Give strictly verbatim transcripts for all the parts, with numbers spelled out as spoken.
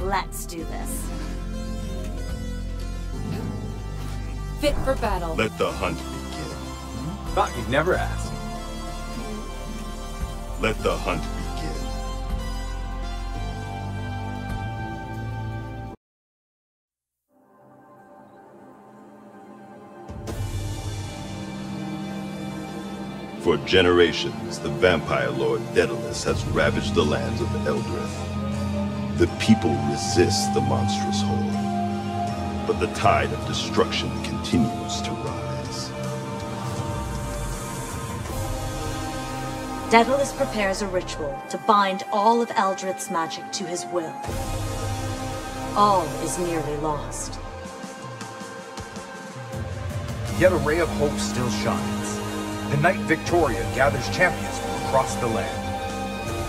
Let's do this. Fit for battle. Let the hunt begin. Thought you'd never ask. Let the hunt begin. For generations, the vampire lord Daedalus has ravaged the lands of Eldritch. The people resist the monstrous horde, but the tide of destruction continues to rise. Daedalus prepares a ritual to bind all of Eldritch's magic to his will. All is nearly lost. Yet a ray of hope still shines. The night Victoria gathers champions from across the land.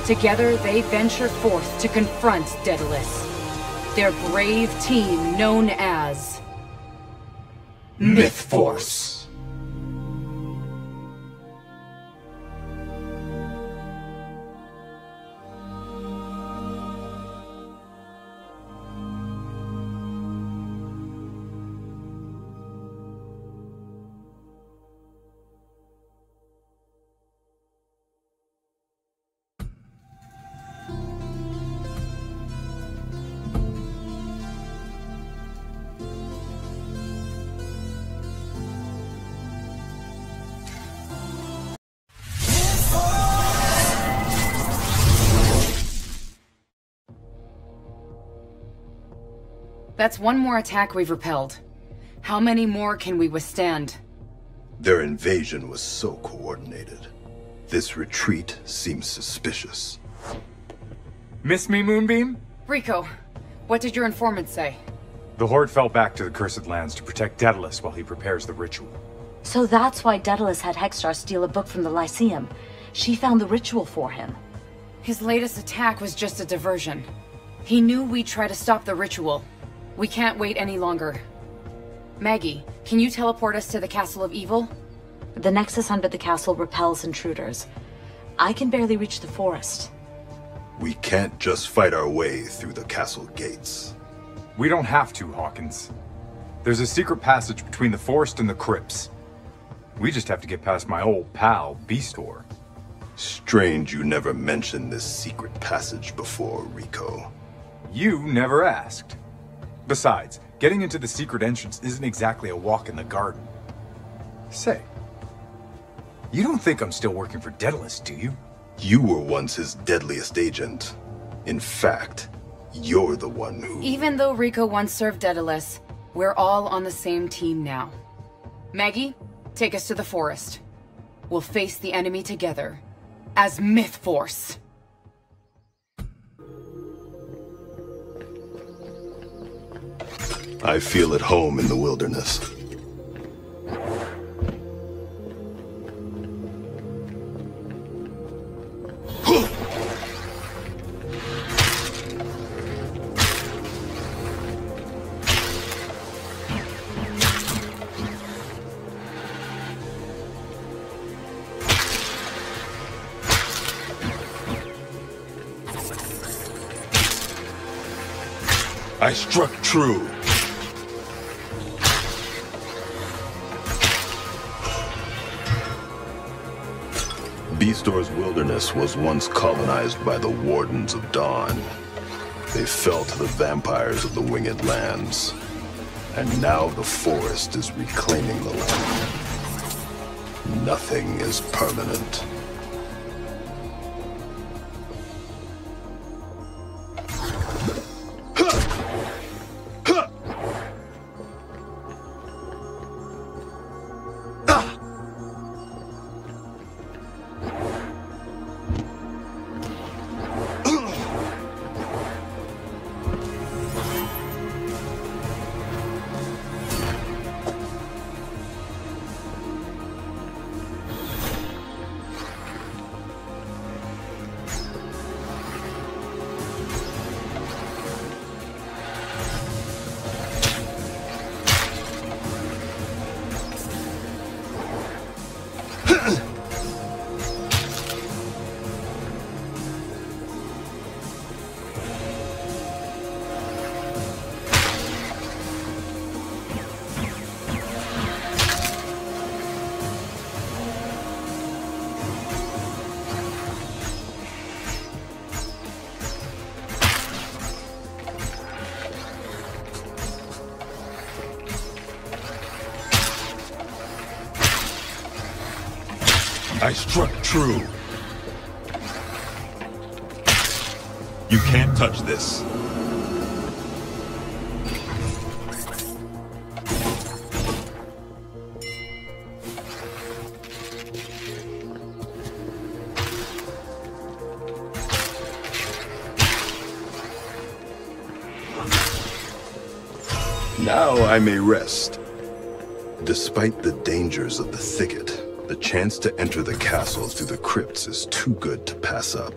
Together, they venture forth to confront Daedalus. Their brave team known as... Mythforce. That's one more attack we've repelled. How many more can we withstand? Their invasion was so coordinated. This retreat seems suspicious. Miss me, Moonbeam? Rico, what did your informant say? The Horde fell back to the Cursed Lands to protect Daedalus while he prepares the ritual. So that's why Daedalus had Hextar steal a book from the Lyceum. She found the ritual for him. His latest attack was just a diversion. He knew we'd try to stop the ritual. We can't wait any longer. Maggie, can you teleport us to the Castle of Evil? The nexus under the castle repels intruders. I can barely reach the forest. We can't just fight our way through the castle gates. We don't have to, Hawkins. There's a secret passage between the forest and the crypts. We just have to get past my old pal, Beastor. Strange you never mentioned this secret passage before, Rico. You never asked. Besides, getting into the secret entrance isn't exactly a walk in the garden. Say, you don't think I'm still working for Daedalus, do you? You were once his deadliest agent. In fact, you're the one who... Even though Rico once served Daedalus, we're all on the same team now. Maggie, take us to the forest. We'll face the enemy together, as Mythforce. I feel at home in the wilderness. I struck true. Eastdor's wilderness was once colonized by the Wardens of Dawn. They fell to the vampires of the Winged lands. And now the forest is reclaiming the land. Nothing is permanent. I struck true. You can't touch this. Now I may rest. Despite the dangers of the thicket, the chance to enter the castle through the crypts is too good to pass up.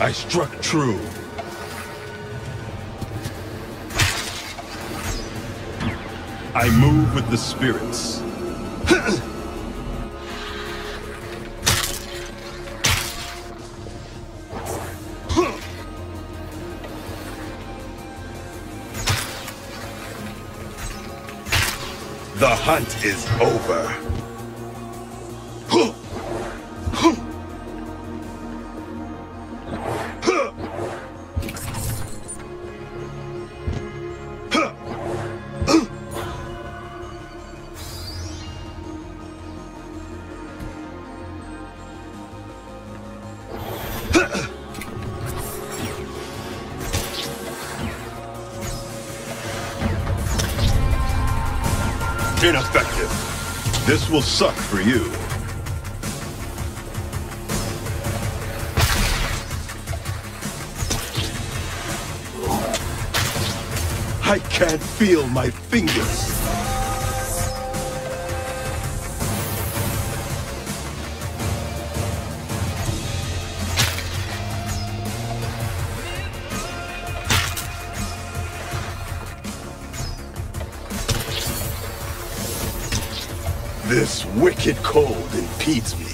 I struck true. I move with the spirits. The hunt is over. This will suck for you. I can't feel my fingers. This wicked cold impedes me.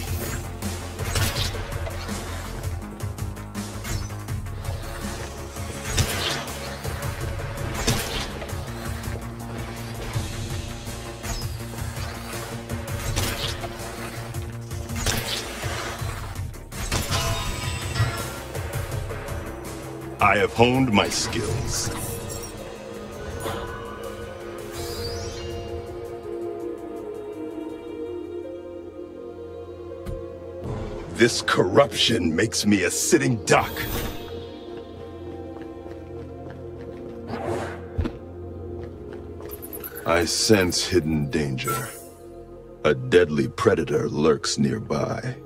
I have honed my skills. This corruption makes me a sitting duck. I sense hidden danger. A deadly predator lurks nearby.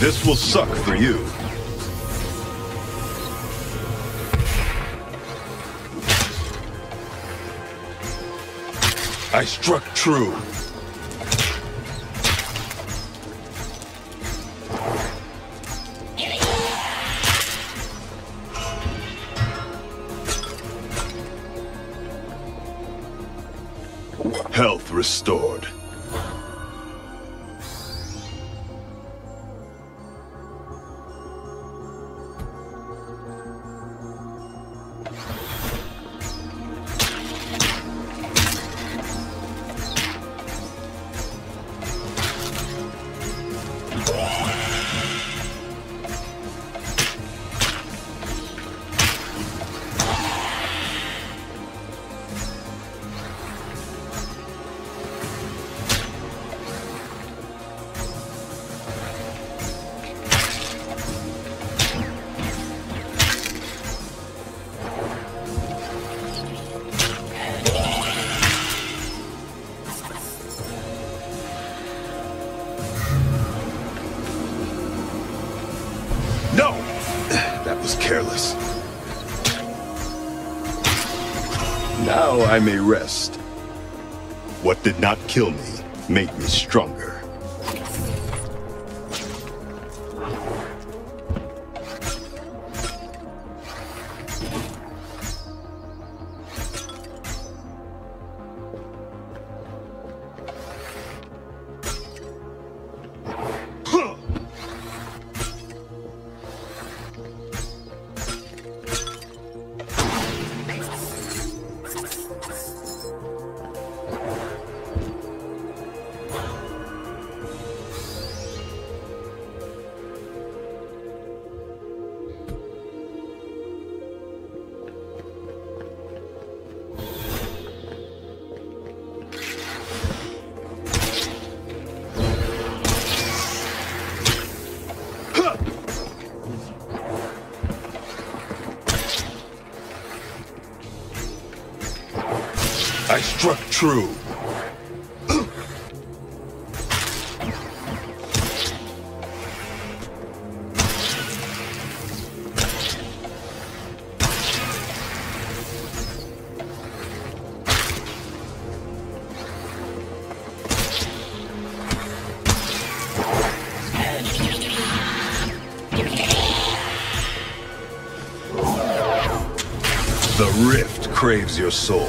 This will suck for you. I struck true. Health restored. Now I may rest. What did not kill me made me stronger. True. The rift craves your soul.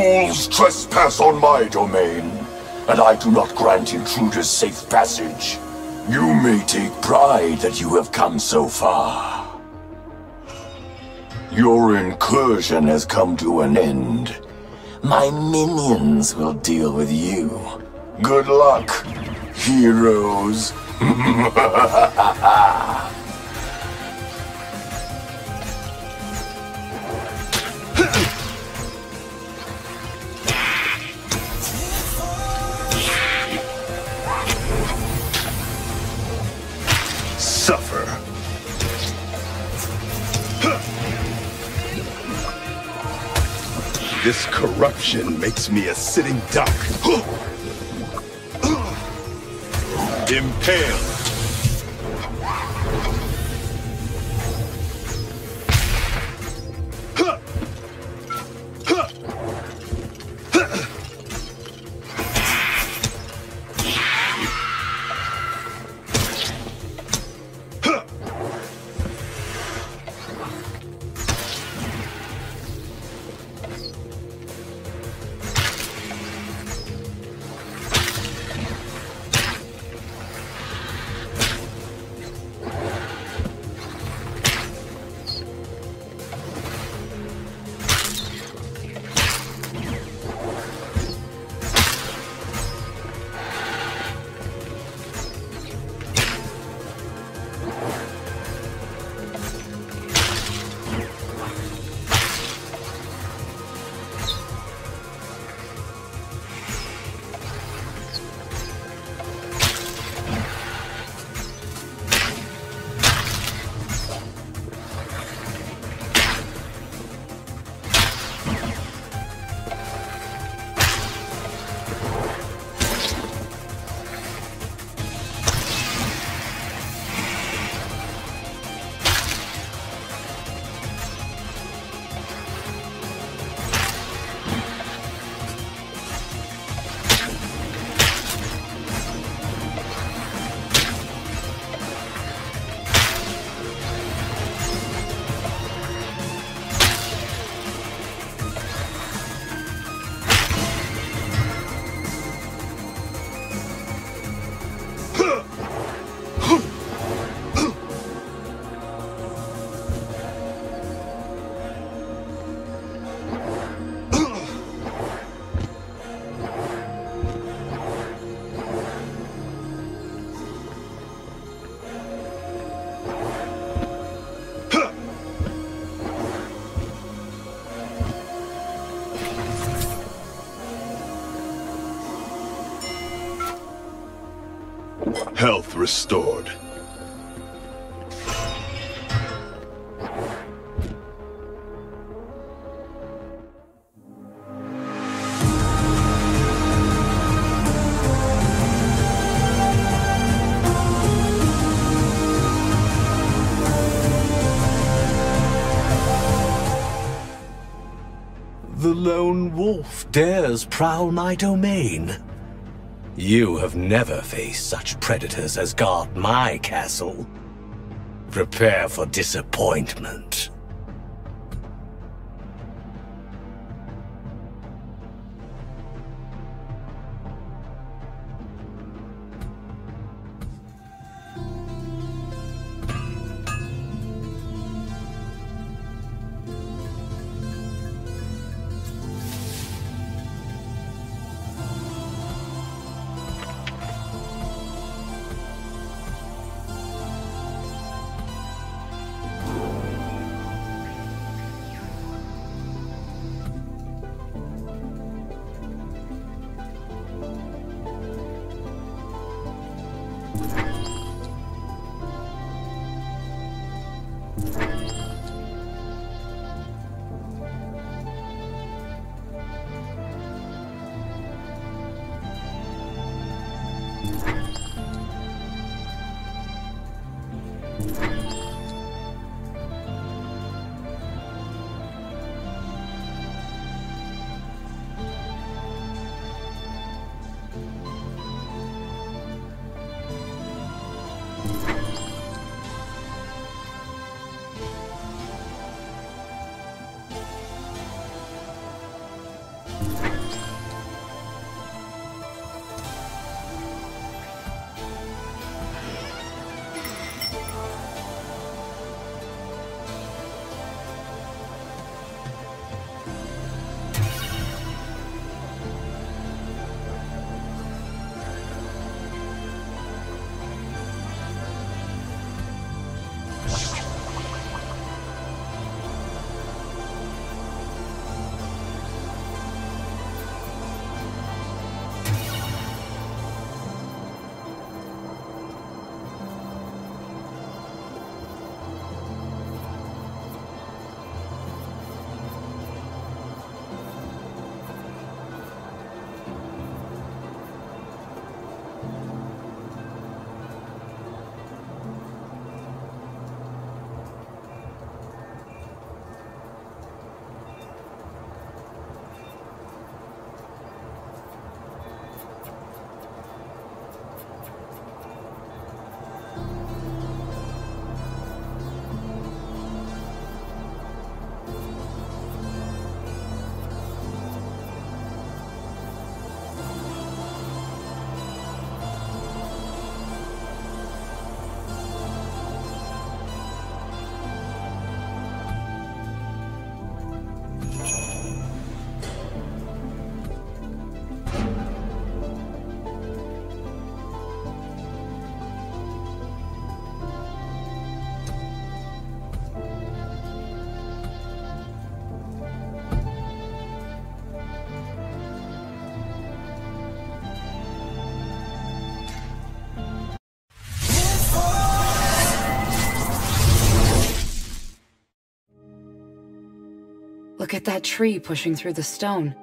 Fools trespass on my domain, and I do not grant intruders safe passage. You may take pride that you have come so far. Your incursion has come to an end. My minions will deal with you. Good luck, heroes. This corruption makes me a sitting duck. Impale. Health restored. The lone wolf dares prowl my domain. You have never faced such predators as guard my castle. Prepare for disappointment. Look at that tree pushing through the stone.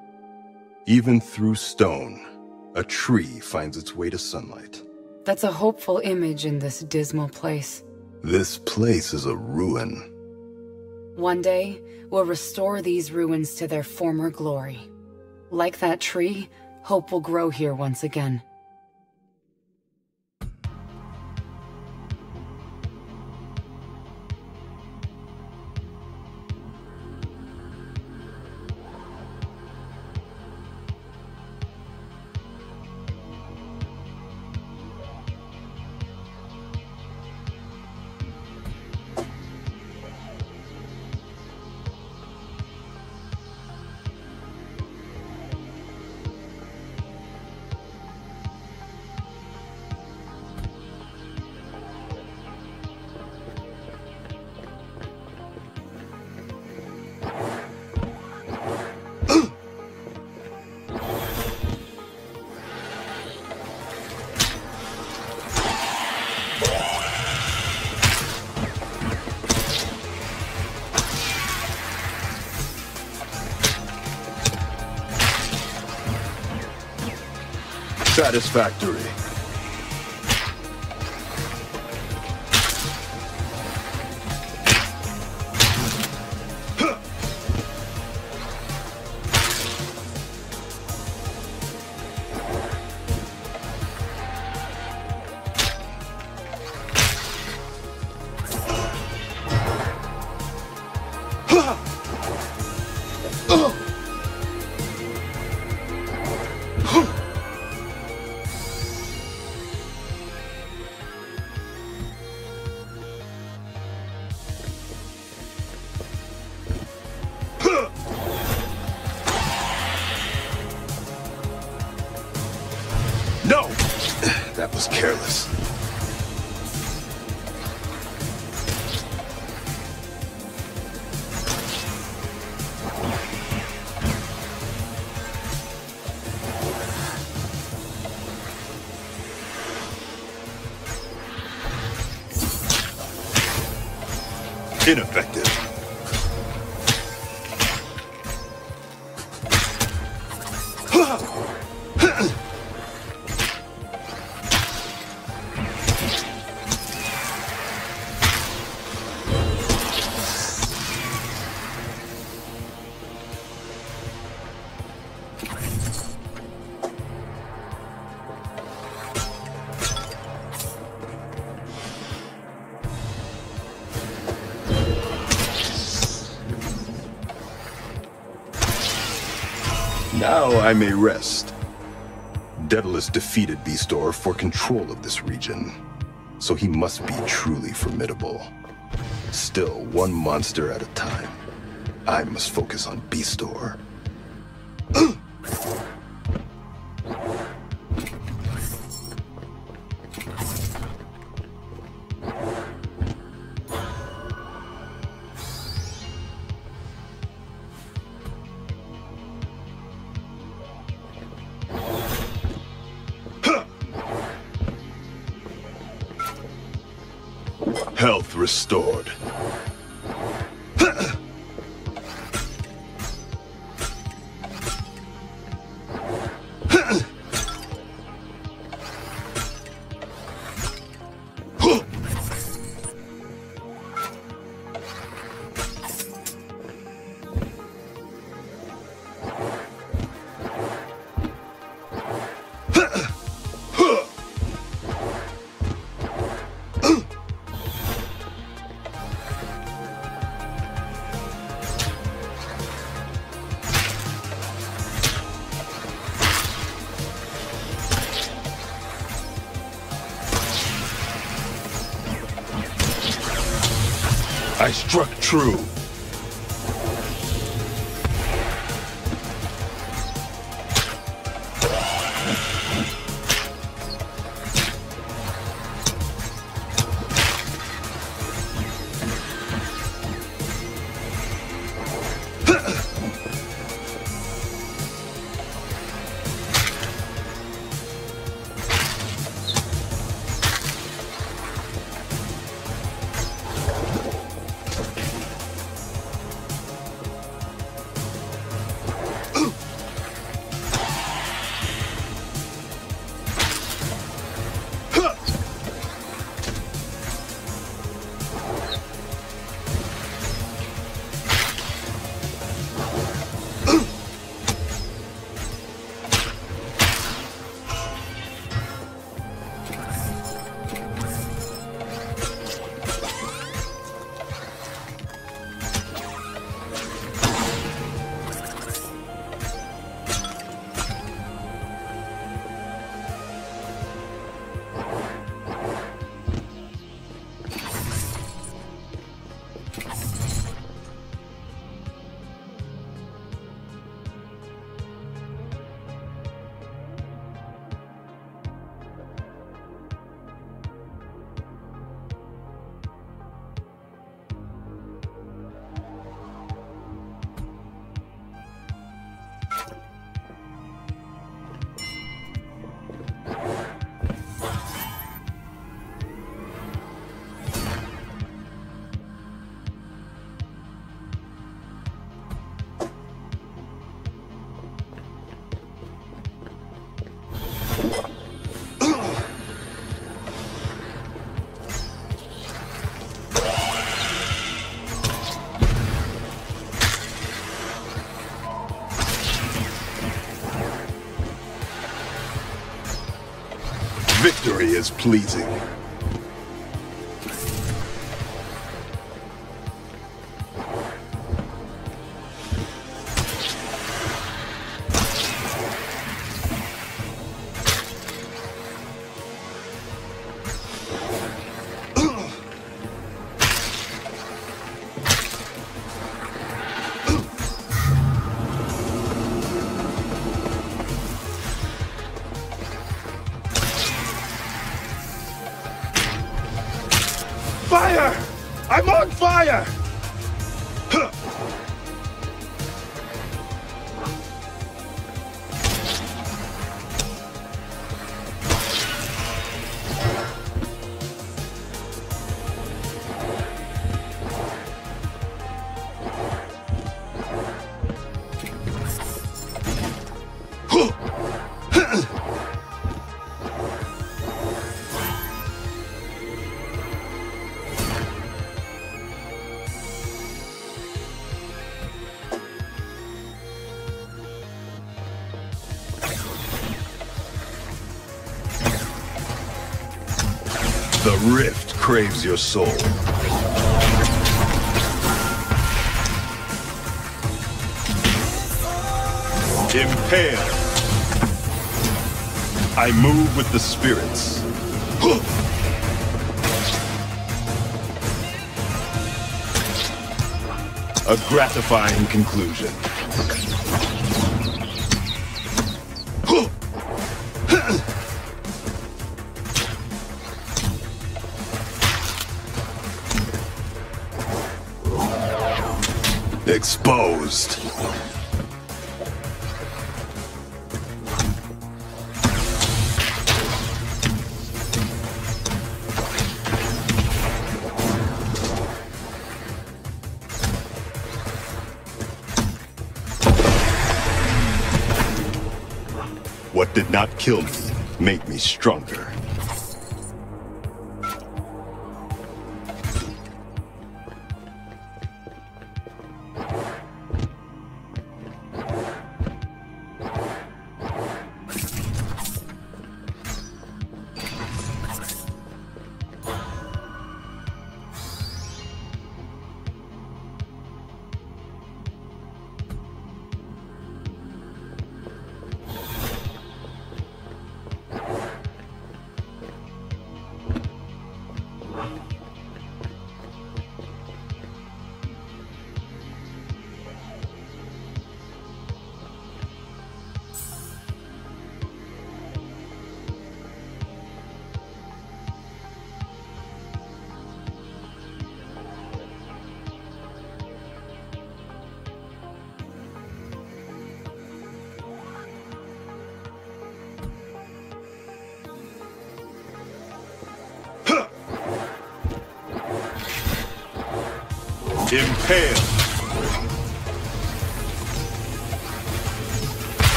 Even through stone, a tree finds its way to sunlight. That's a hopeful image in this dismal place. This place is a ruin. One day, we'll restore these ruins to their former glory. Like that tree, hope will grow here once again. Satisfactory. Ineffective. I may rest. Daedalus defeated Beastor for control of this region, so he must be truly formidable. Still, one monster at a time. I must focus on Beastor. Health restored. Struck true. victory is pleasing. The rift craves your soul. Impale. I move with the spirits. A gratifying conclusion. Exposed. What did not kill me made me stronger. Impale.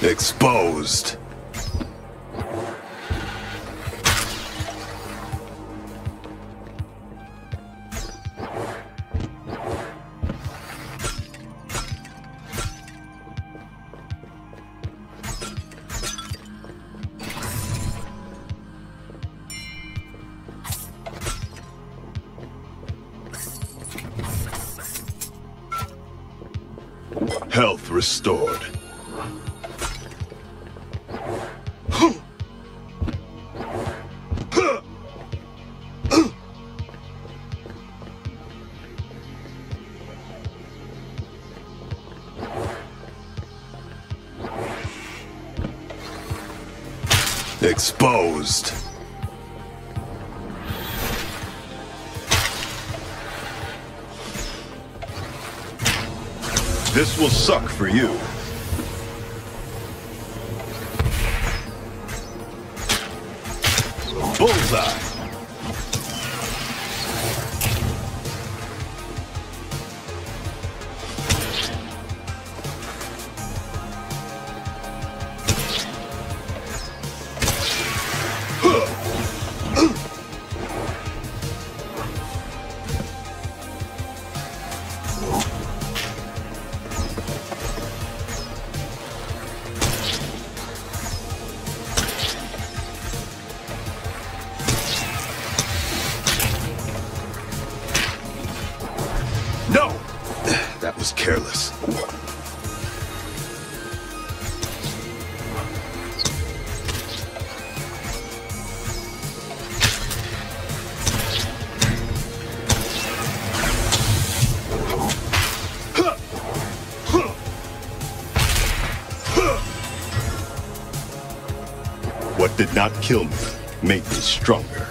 Exposed. Health restored. Exposed. This will suck for you. Bullseye. Did not kill me, made me stronger.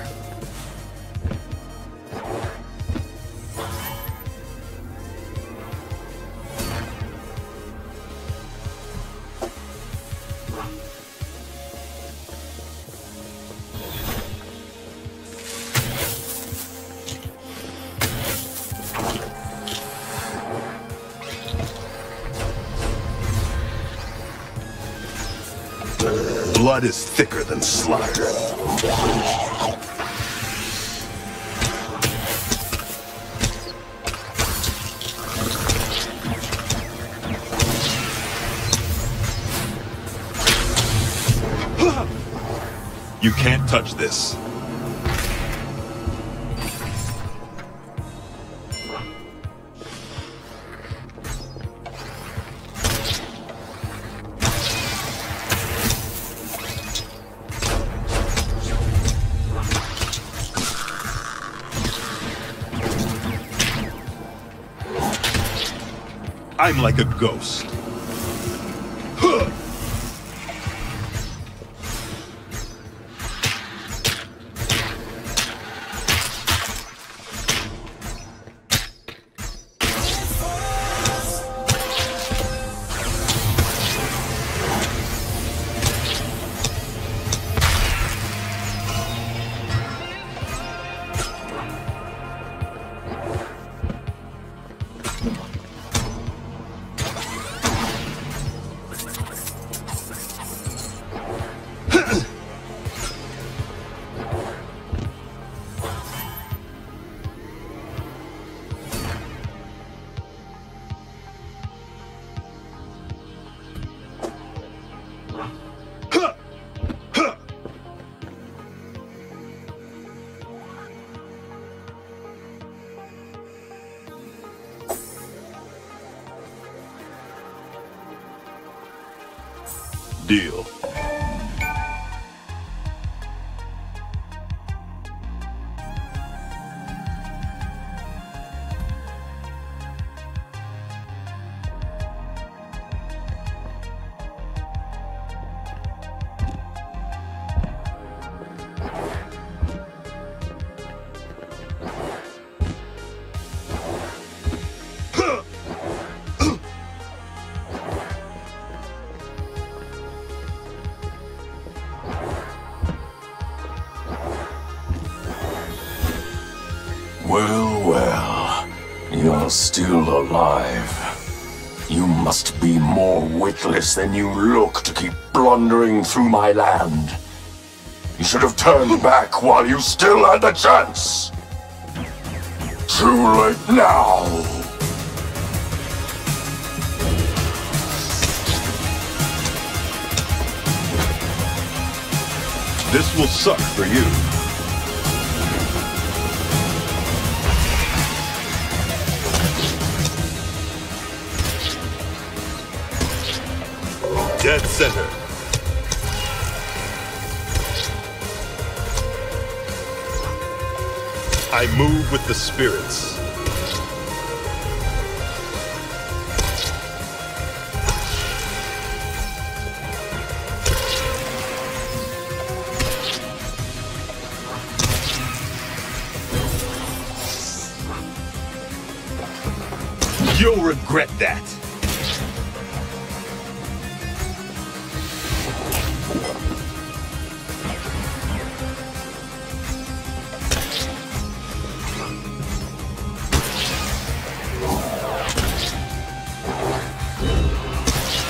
Blood is thicker than slaughter. You can't touch this. I'm like a ghost. Huh. Deal. Still alive. You must be more witless than you look to keep blundering through my land. You should have turned back while you still had the chance. Too late now. This will suck for you. Dead center. I move with the spirits. You'll regret that.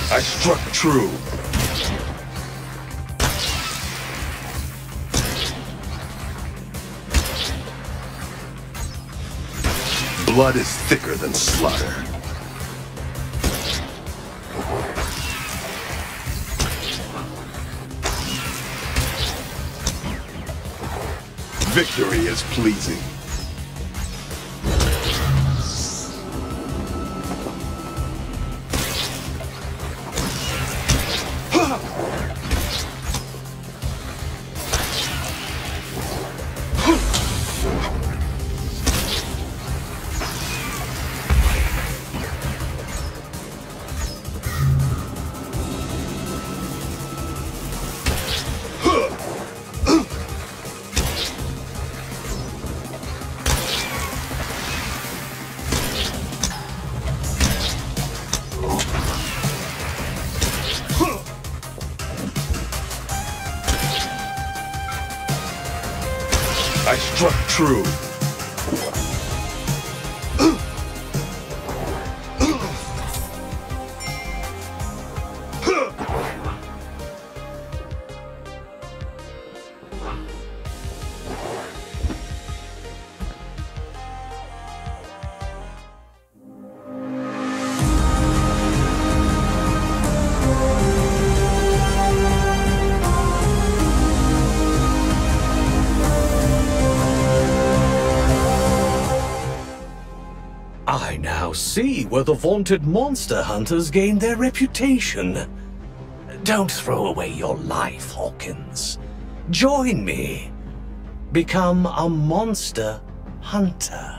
I struck true. Blood is thicker than slaughter. Victory is pleasing. True. See where the vaunted monster hunters gained their reputation. Don't throw away your life, Hawkins. Join me. Become a monster hunter.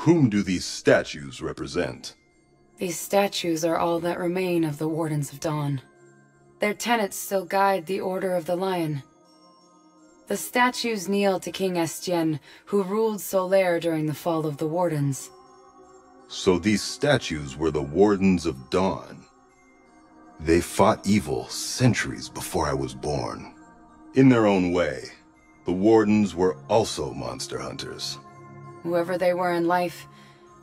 Whom do these statues represent? These statues are all that remain of the Wardens of Dawn. Their tenets still guide the Order of the Lion. The statues kneel to King Estienne, who ruled Solaire during the fall of the Wardens. So these statues were the Wardens of Dawn. They fought evil centuries before I was born. In their own way, the Wardens were also monster hunters. Whoever they were in life,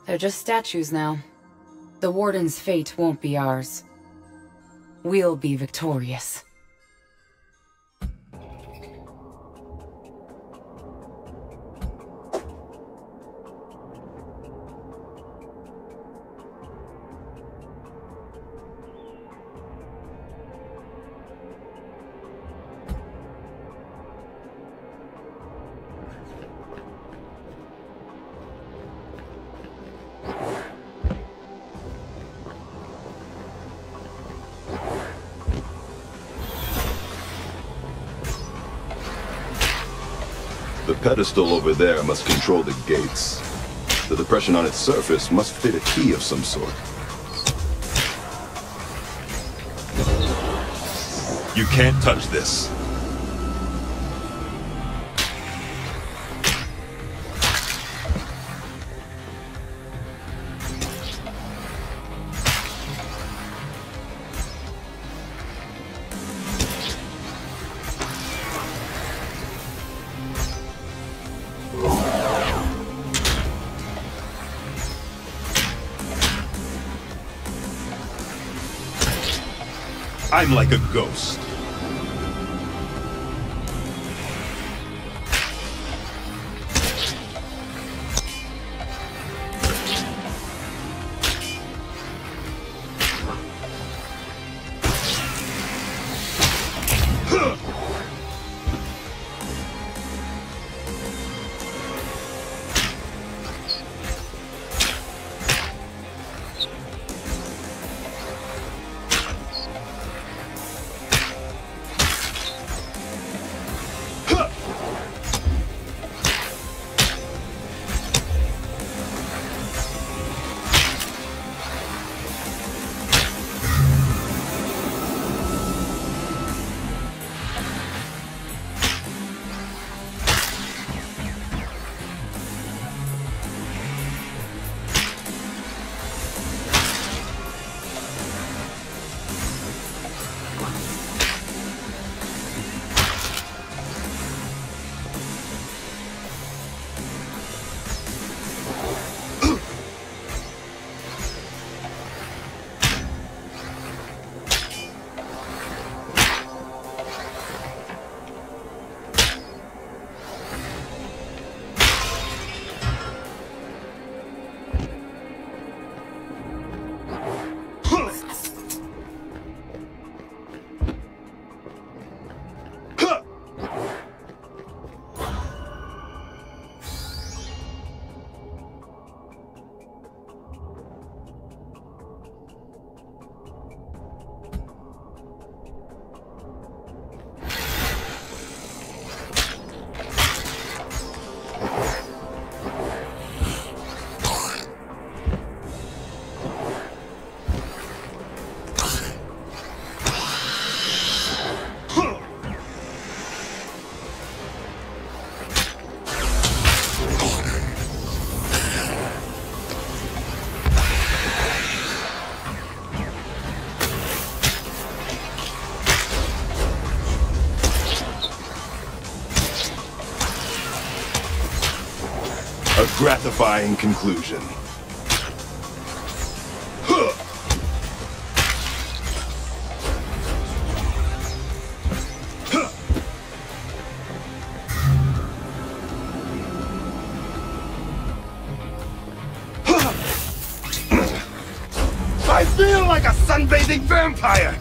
they're just statues now. The Warden's fate won't be ours. We'll be victorious. The pedestal over there must control the gates. The depression on its surface must fit a key of some sort. You can't touch this. I'm like a ghost. Gratifying conclusion. I feel like a sunbathing vampire!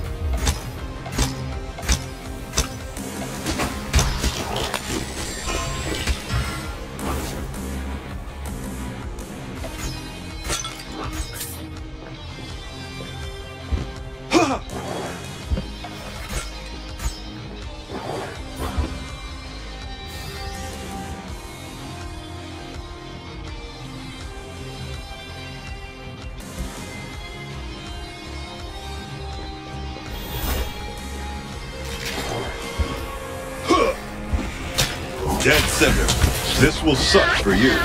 Dead center. This will suck for you.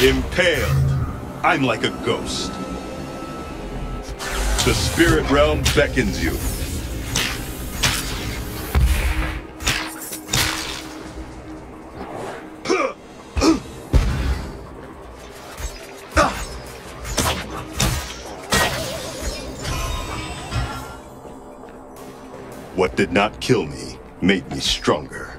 Impaled. I'm like a ghost. The spirit realm beckons you. What did not kill me made me stronger.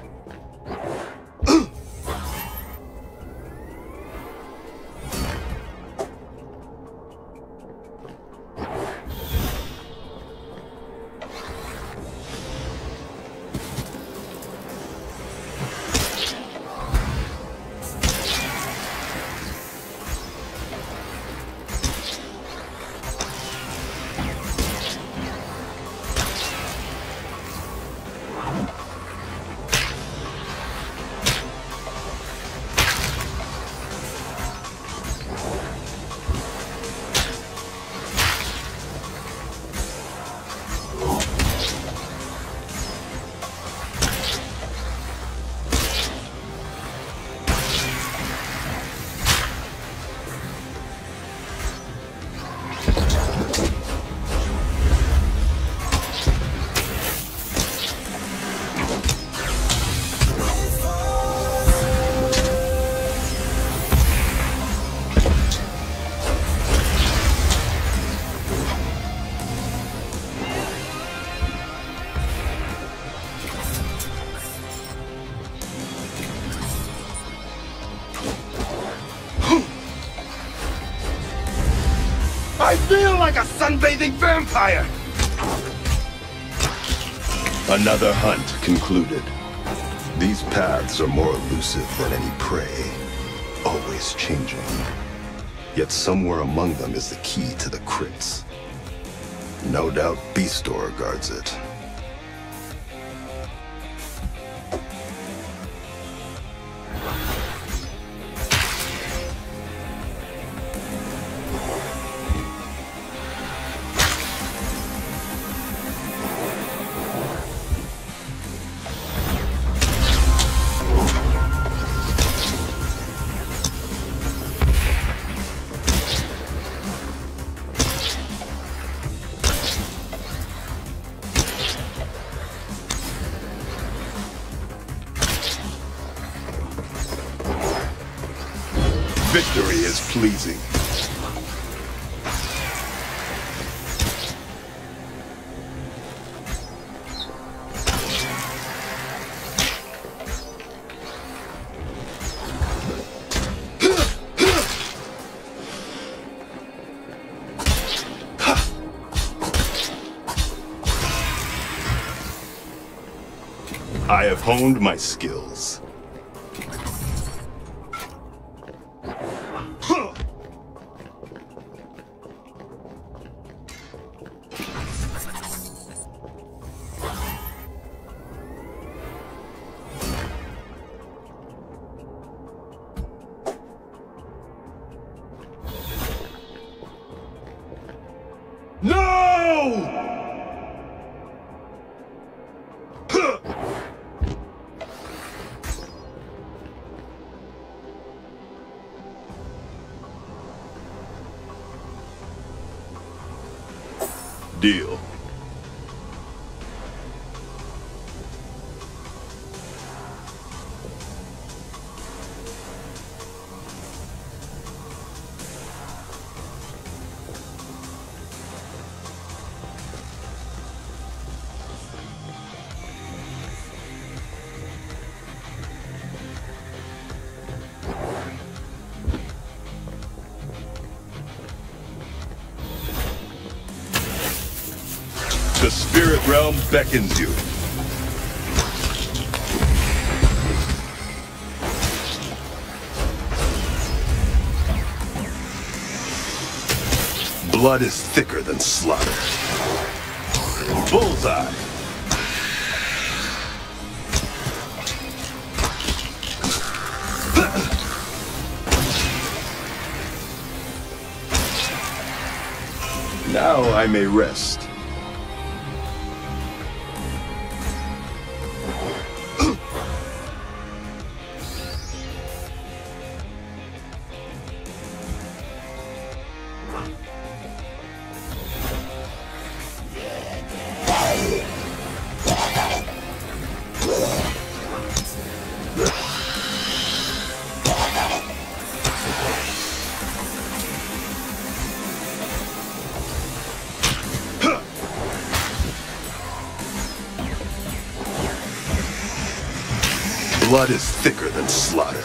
Sunbathing vampire! Another hunt concluded. These paths are more elusive than any prey, always changing. Yet somewhere among them is the key to the crypts. No doubt Beastor guards it. Victory is pleasing. I have honed my skills. Deal. The spirit realm beckons you. Blood is thicker than slaughter. Bullseye! Now I may rest. Blood is thicker than slaughter.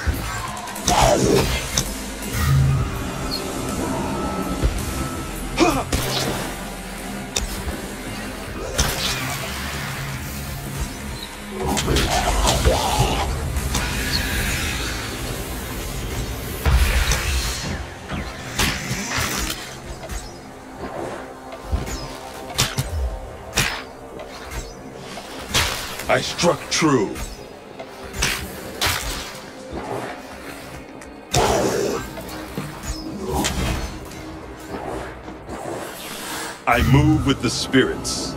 I struck true. I move with the spirits.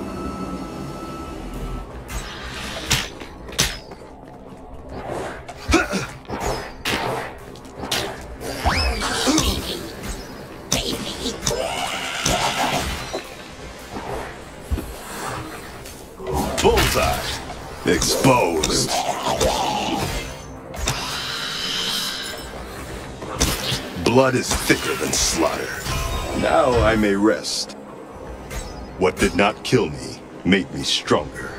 Bullseye! Exposed! Blood is thicker than slaughter. Now I may rest. What did not kill me made me stronger.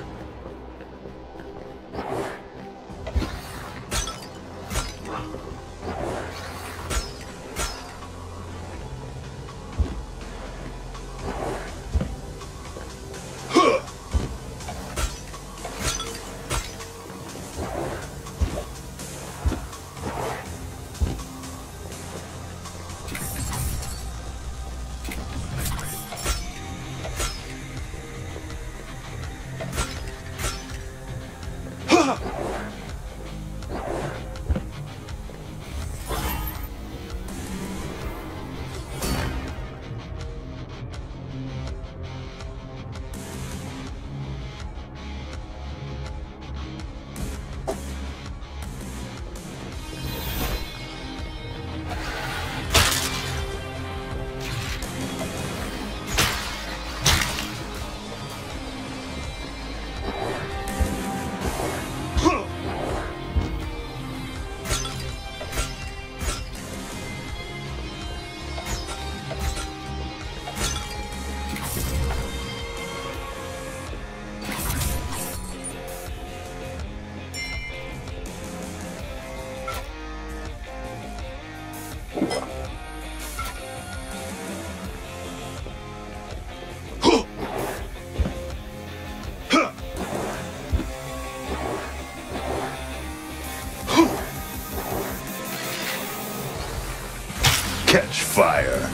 Fire.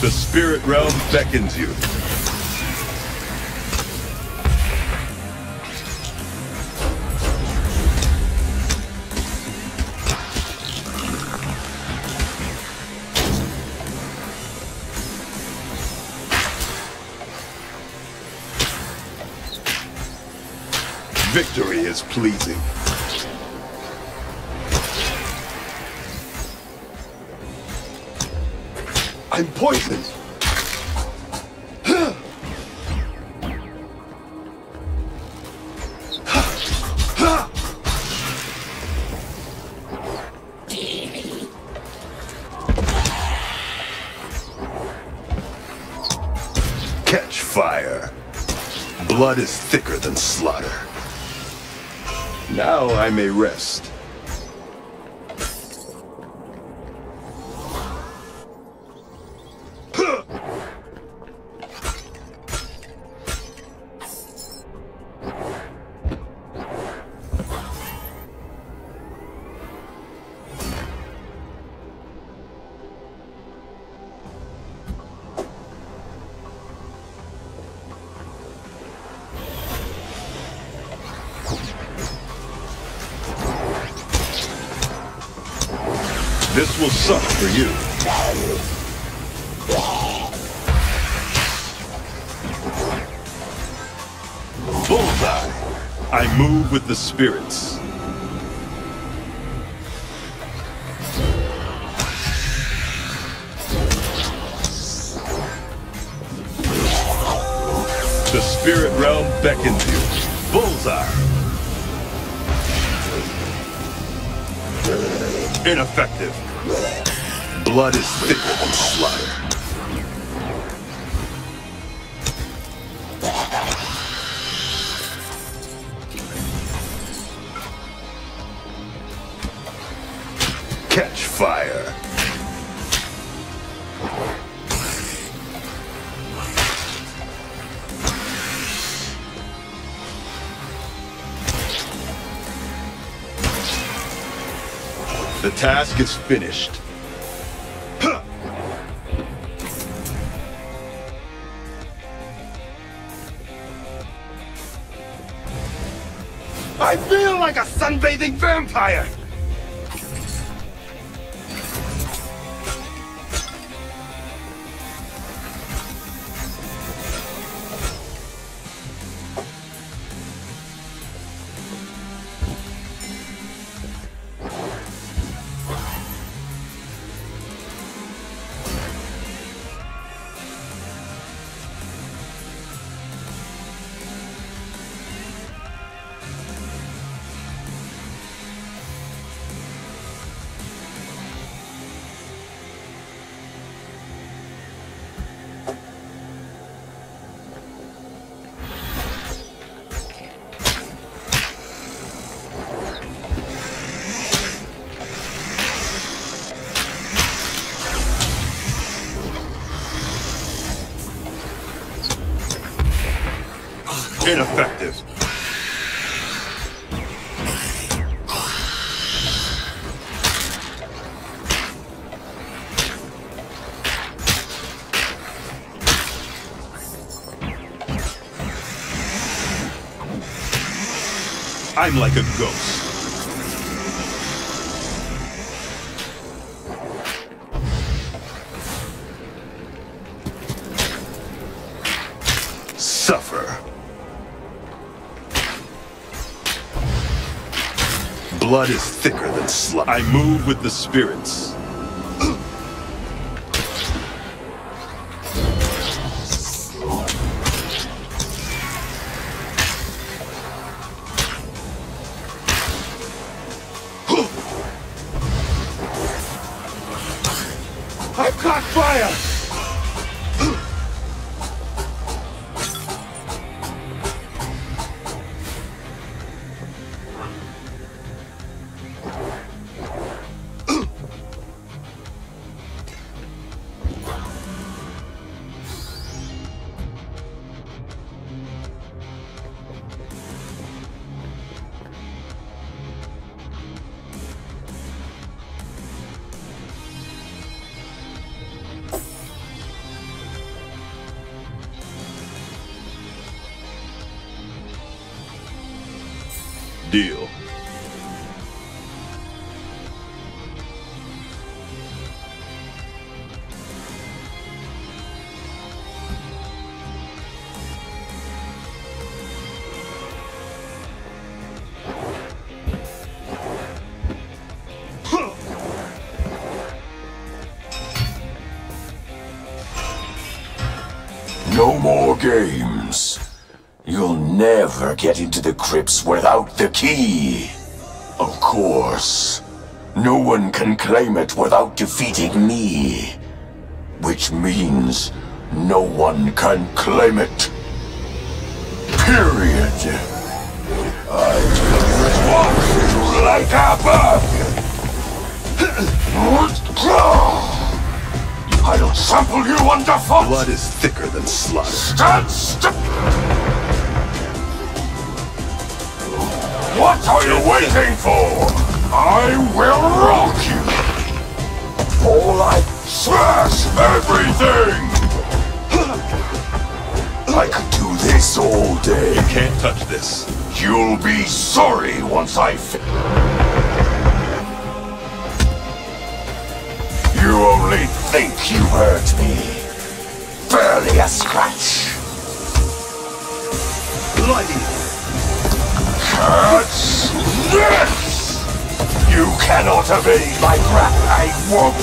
The spirit realm beckons you. Victory is pleasing. I'm poisoned! Catch fire! Blood is thicker than slaughter. Now I may rest. This will suck for you. Bullseye! I move with the spirits. The spirit realm beckons you. Bullseye! Ineffective. Blood is thicker than slaughter. Catch fire. The task is finished. Huh. I feel like a sunbathing vampire! Ineffective. I'm like a ghost. Blood is thicker than slime. I move with the spirits. I've caught fire! Deal. No more games. You'll never get into the crypts without the key. Of course, no one can claim it without defeating me. Which means no one can claim it. Period. I walk you like a bug. I'll trample you underfoot. Blood is thicker than sludge. Stand still. What are you waiting for? I will rock you! All I smash everything! I could do this all day. You can't touch this. You'll be sorry once I fi- think you heard me. Barely a scratch. Lightning. Catch this! You cannot evade my breath, I won't.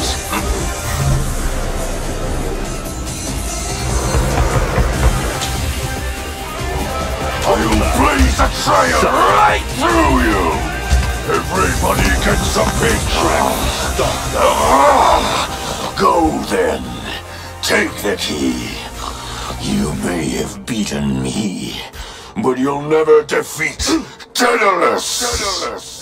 I'll blaze a trail right through you! Everybody gets a big trick! Stop. Go then! Take the key! You may have beaten me, but you'll never defeat Daedalus! Daedalus.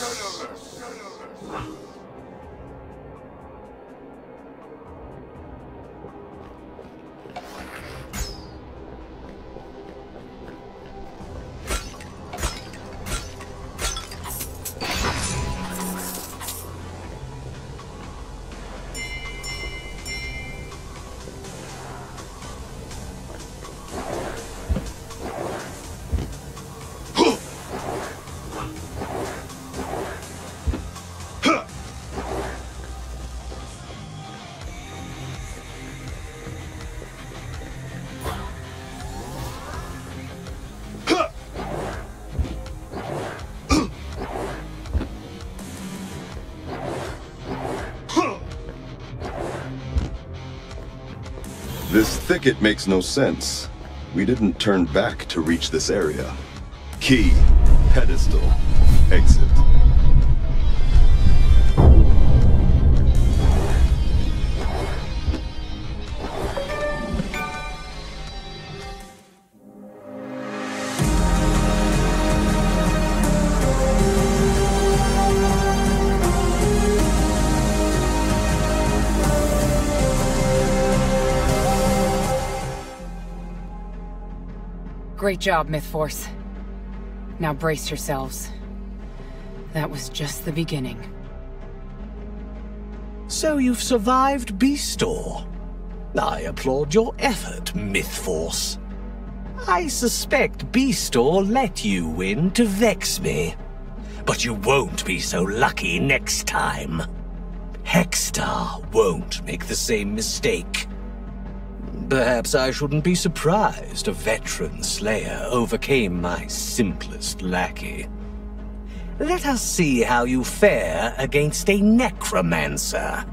This thicket makes no sense. We didn't turn back to reach this area. Key, pedestal, exit. Great job, Mythforce. Now brace yourselves. That was just the beginning. So you've survived Beastor. I applaud your effort, Mythforce. I suspect Beastor let you win to vex me. But you won't be so lucky next time. Hextar won't make the same mistake. Perhaps I shouldn't be surprised a veteran slayer overcame my simplest lackey. Let us see how you fare against a necromancer.